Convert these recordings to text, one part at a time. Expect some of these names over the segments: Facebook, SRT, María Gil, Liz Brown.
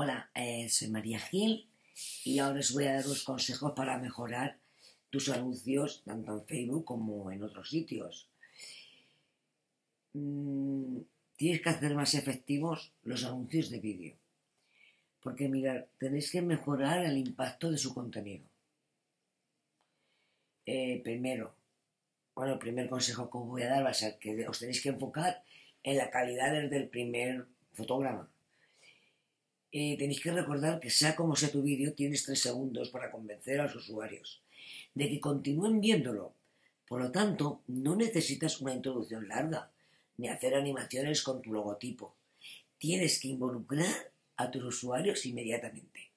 Hola, soy María Gil y ahora os voy a dar unos consejos para mejorar tus anuncios tanto en Facebook como en otros sitios. Tienes que hacer más efectivos los anuncios de vídeo. Porque mirad, tenéis que mejorar el impacto de su contenido. El primer consejo que os voy a dar va a ser que os tenéis que enfocar en la calidad desde el primer fotograma. Tenéis que recordar que sea como sea tu vídeo, tienes 3 segundos para convencer a los usuarios de que continúen viéndolo. Por lo tanto, no necesitas una introducción larga ni hacer animaciones con tu logotipo. Tienes que involucrar a tus usuarios inmediatamente.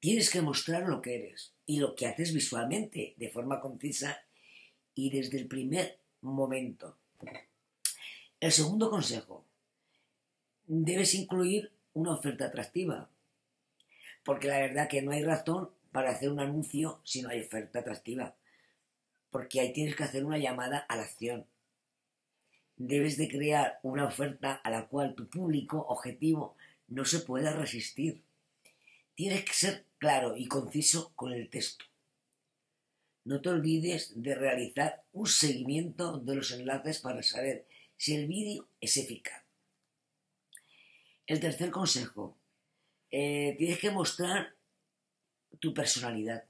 Tienes que mostrar lo que eres y lo que haces visualmente de forma concisa y desde el primer momento. El segundo consejo: debes incluir una oferta atractiva, porque la verdad que no hay razón para hacer un anuncio si no hay oferta atractiva, porque ahí tienes que hacer una llamada a la acción. Debes de crear una oferta a la cual tu público objetivo no se pueda resistir. Tienes que ser claro y conciso con el texto. No te olvides de realizar un seguimiento de los enlaces para saber si el vídeo es eficaz. El tercer consejo: tienes que mostrar tu personalidad,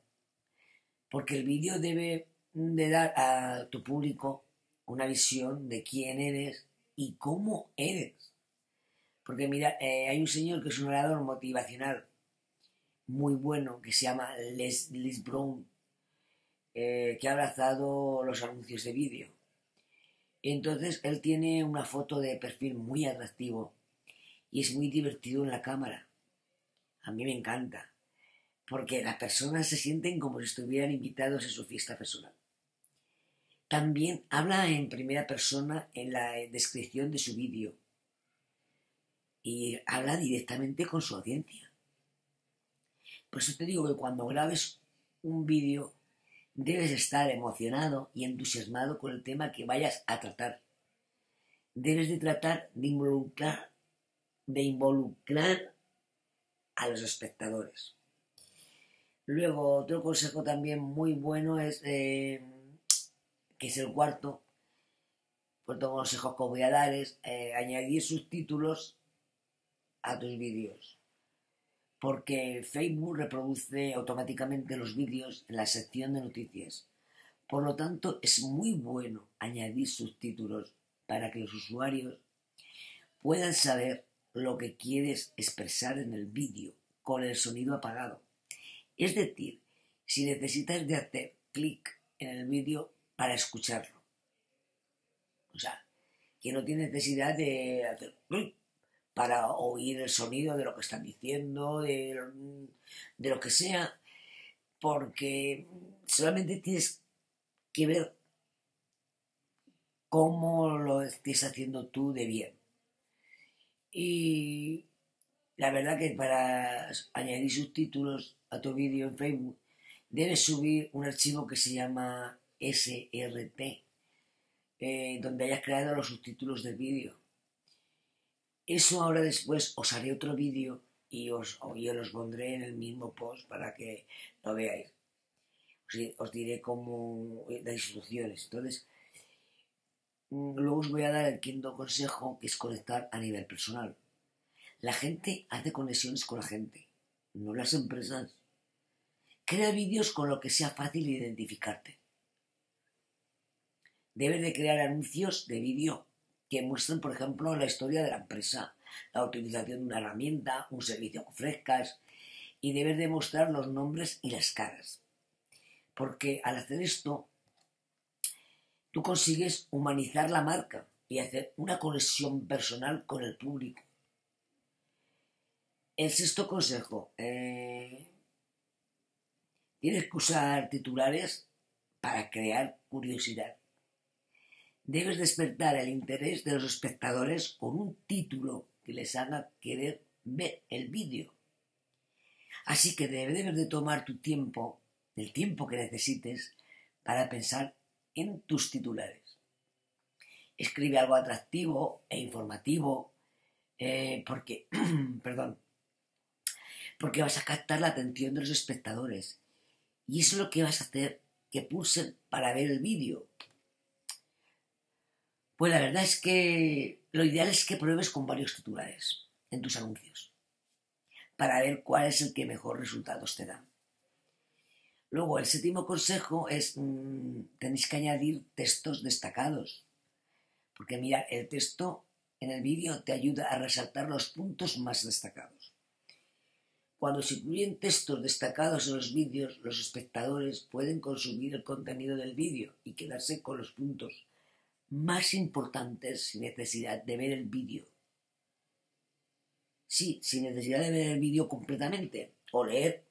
porque el vídeo debe de dar a tu público una visión de quién eres y cómo eres. Porque mira, hay un señor que es un orador motivacional muy bueno que se llama Liz Brown, que ha abrazado los anuncios de vídeo. Entonces él tiene una foto de perfil muy atractivo y es muy divertido en la cámara. A mí me encanta, porque las personas se sienten como si estuvieran invitados a su fiesta personal. También habla en primera persona en la descripción de su vídeo y habla directamente con su audiencia. Por eso te digo que cuando grabes un vídeo debes estar emocionado y entusiasmado con el tema que vayas a tratar. Debes de tratar de involucrar a los espectadores. Luego, otro consejo también muy bueno es, que es el cuarto consejo que voy a dar, es añadir subtítulos a tus vídeos, porque Facebook reproduce automáticamente los vídeos en la sección de noticias. Por lo tanto, es muy bueno añadir subtítulos para que los usuarios puedan saber lo que quieres expresar en el vídeo con el sonido apagado. Es decir, si necesitas de hacer clic en el vídeo para escucharlo. O sea, que no tienes necesidad de hacer clic para oír el sonido de lo que están diciendo, de lo que sea, porque solamente tienes que ver cómo lo estés haciendo tú de bien. Y la verdad que para añadir subtítulos a tu vídeo en Facebook debes subir un archivo que se llama SRT, donde hayas creado los subtítulos del vídeo. Eso ahora después os haré otro vídeo y os los pondré en el mismo post para que lo veáis. Os diré cómo las instrucciones. Entonces, luego os voy a dar el quinto consejo, que es conectar a nivel personal. La gente hace conexiones con la gente, no las empresas. Crea vídeos con lo que sea fácil identificarte. Debes de crear anuncios de vídeo que muestren, por ejemplo, la historia de la empresa, la utilización de una herramienta, un servicio que ofrezcas, y debes de mostrar los nombres y las caras. Porque al hacer esto, tú consigues humanizar la marca y hacer una conexión personal con el público. El sexto consejo: tienes que usar titulares para crear curiosidad. Debes despertar el interés de los espectadores con un título que les haga querer ver el vídeo. Así que debes de tomar tu tiempo, el tiempo que necesites, para pensar en tus titulares. Escribe algo atractivo e informativo, porque porque vas a captar la atención de los espectadores. Y eso es lo que vas a hacer que pulsen para ver el vídeo. Pues la verdad es que lo ideal es que pruebes con varios titulares en tus anuncios para ver cuál es el que mejor resultados te da. Luego, el séptimo consejo es tenéis que añadir textos destacados, porque mira, el texto en el vídeo te ayuda a resaltar los puntos más destacados. Cuando se incluyen textos destacados en los vídeos, los espectadores pueden consumir el contenido del vídeo y quedarse con los puntos más importantes sin necesidad de ver el vídeo. Sí, sin necesidad de ver el vídeo completamente o leer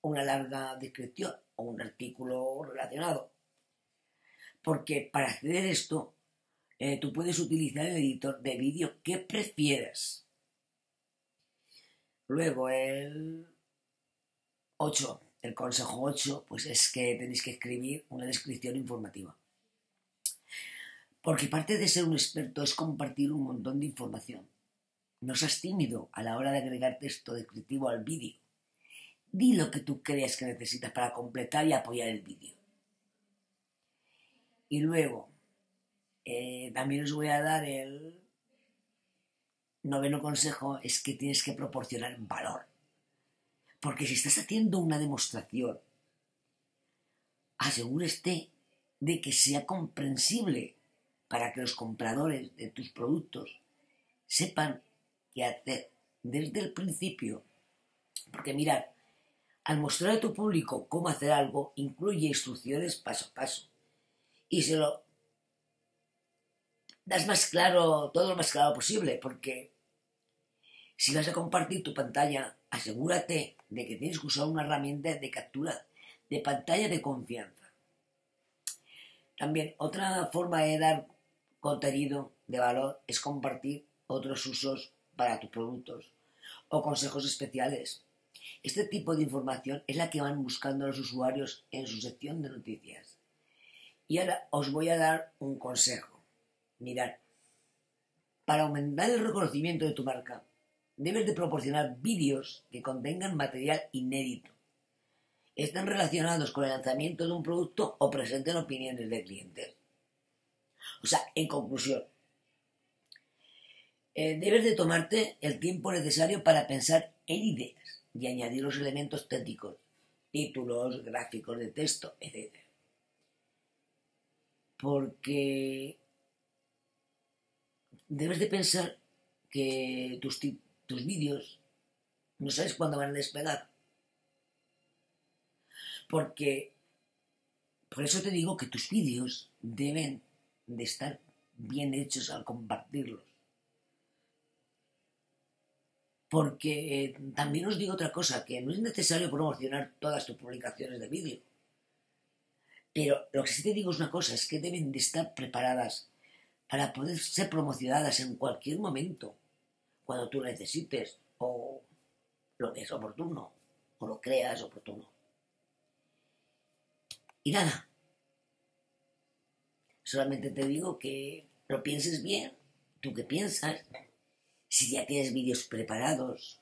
una larga descripción o un artículo relacionado. Porque para acceder a esto, tú puedes utilizar el editor de vídeo que prefieras. Luego, el consejo 8, pues es que tenéis que escribir una descripción informativa. Porque parte de ser un experto es compartir un montón de información. No seas tímido a la hora de agregar texto descriptivo al vídeo. Di lo que tú creas que necesitas para completar y apoyar el vídeo. Y luego, también os voy a dar el noveno consejo, es que tienes que proporcionar valor. Porque si estás haciendo una demostración, asegúrate de que sea comprensible para que los compradores de tus productos sepan qué hacer desde el principio. Porque mirad, al mostrar a tu público cómo hacer algo, incluye instrucciones paso a paso. Y se lo das más claro, todo lo más claro posible, porque si vas a compartir tu pantalla, asegúrate de que tienes que usar una herramienta de captura de pantalla de confianza. También otra forma de dar contenido de valor es compartir otros usos para tus productos o consejos especiales. Este tipo de información es la que van buscando los usuarios en su sección de noticias. Y ahora os voy a dar un consejo. Mirad, para aumentar el reconocimiento de tu marca, debes de proporcionar vídeos que contengan material inédito, estén relacionados con el lanzamiento de un producto o presenten opiniones de clientes. O sea, en conclusión, debes de tomarte el tiempo necesario para pensar en ideas y añadir los elementos técnicos, títulos, gráficos de texto, etc. Porque debes de pensar que tus vídeos no sabes cuándo van a despegar. Porque, por eso te digo que tus vídeos deben de estar bien hechos al compartirlos. Porque también os digo otra cosa, que no es necesario promocionar todas tus publicaciones de vídeo. Pero lo que sí te digo es una cosa, es que deben de estar preparadas para poder ser promocionadas en cualquier momento, cuando tú necesites, o lo que es oportuno, o lo creas oportuno. Y nada, solamente te digo que lo pienses bien, tú que piensas, si ya tienes vídeos preparados,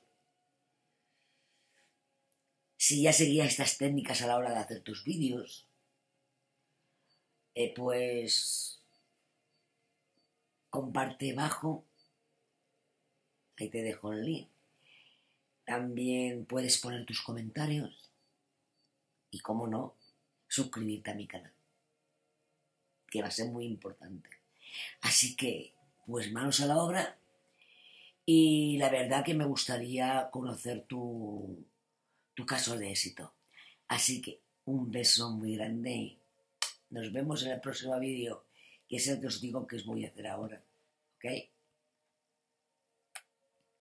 si ya seguías estas técnicas a la hora de hacer tus vídeos, pues comparte bajo, ahí te dejo el link. También puedes poner tus comentarios y, como no, suscribirte a mi canal, que va a ser muy importante. Así que, pues manos a la obra, y la verdad que me gustaría conocer tu caso de éxito. Así que un beso muy grande y nos vemos en el próximo vídeo, que es el que os digo que os voy a hacer ahora. ¿Ok?